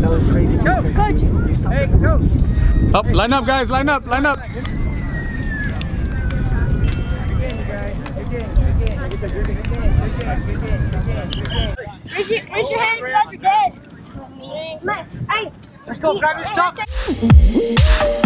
That was crazy. Coach! Hey, coach! Up, line up, guys, line up, line up! Raise your hand without your dad. Let's go, grab your stuff!